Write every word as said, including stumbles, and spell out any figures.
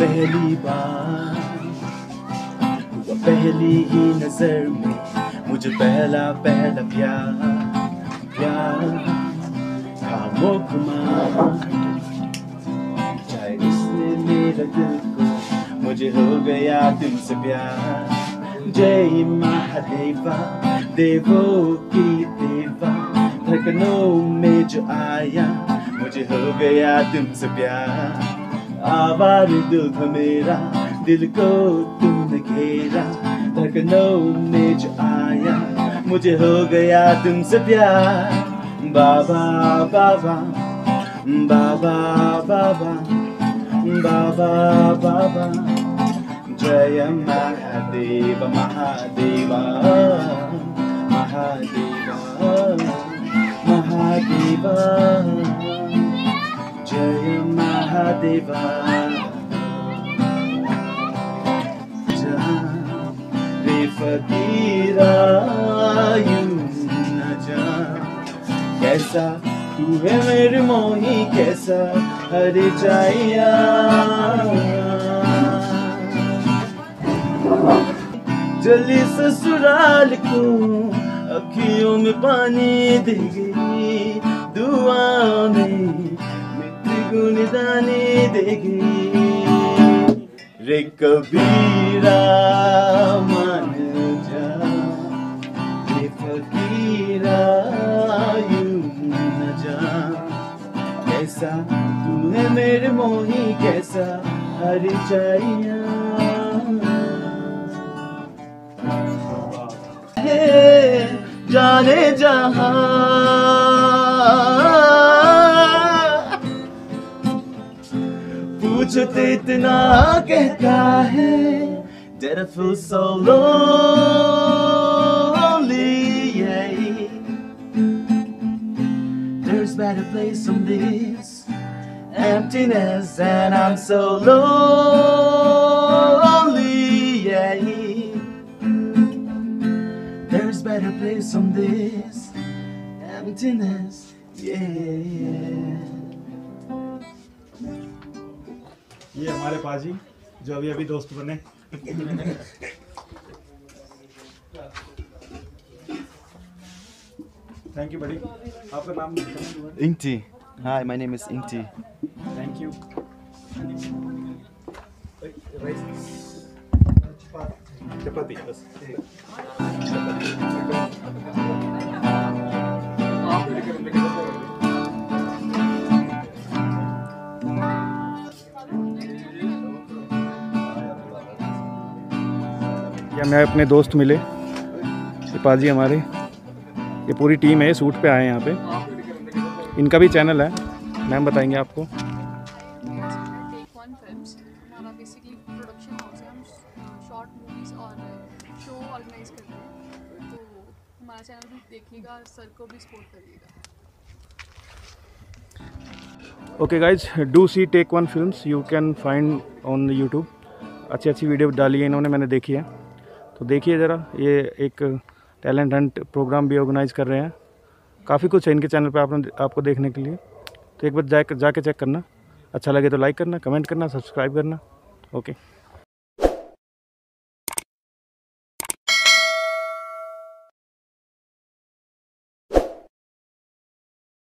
पहली बार हुआ पहली ही नजर में मुझे पहला पहला प्यार प्यार खामोख चाहे उसने मेरा दिल को मुझे हो गया तुमसे प्यार। जय महादेवा देवो की देवा धड़कनों में जो आया मुझे हो गया तुमसे प्यार। आवार दिल था मेरा दिल को तुमने घेरा धड़कनों में जो आया मुझे हो गया तुमसे प्यार। बाबा बाबा बाबा बाबा बाबा बाबा जय महादेव महादेवा महादेवा महादेवा महादेवा। जहाँ रे फकीरा यूं न जा कैसा तू है मेरे मोही कैसा हरे जाया जल्दी ससुराल को अखियों में पानी दे गई दुआ में गुनदाने देगी। रे कबीरा मान जा रे फकीरा यूं न जा कैसा तू है मेरे मोही कैसा हर जाइया। जाने जहां पूछते इतना कहता है that I feel so lonely yeah. There's better place on this emptiness and I'm so lonely yeah. There's better place on this emptiness yeah. ये हमारे पाजी जो अभी अभी दोस्त बने। थैंक यू बड़ी। आपका नाम? इंटी। हाय माय नेम इज इंटी। Thank you. चपाती बस। हमें अपने दोस्त मिले पाजी हमारे, ये पूरी टीम है सूट पे आए हैं यहाँ पे। इनका भी चैनल है, मैम बताएंगे आपको। Okay guys, do see take one films, you can find on YouTube. अच्छी अच्छी वीडियो डाली है इन्होंने, मैंने देखी है, तो देखिए ज़रा। ये एक टैलेंट हंट प्रोग्राम भी ऑर्गेनाइज़ कर रहे हैं, काफ़ी कुछ है इनके चैनल पे आपने आपको देखने के लिए। तो एक बार जाके जाके चेक करना, अच्छा लगे तो लाइक करना, कमेंट करना, सब्सक्राइब करना। ओके।